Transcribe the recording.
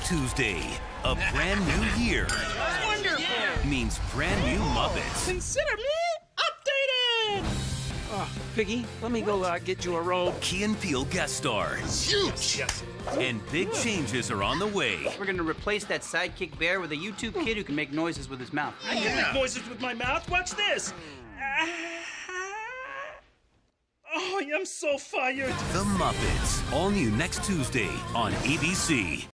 Muppets Tuesday. A brand new year. That's wonderful. Yeah. Means brand new Muppets. Consider me updated. Oh, Piggy, let me go get you a robe. Key and Peele guest star. Huge. Yes. And big changes are on the way. We're going to replace that sidekick bear with a YouTube kid who can make noises with his mouth. I can make noises with my mouth? Watch this. Oh, I'm so fired. The Muppets, all new next Tuesday on ABC.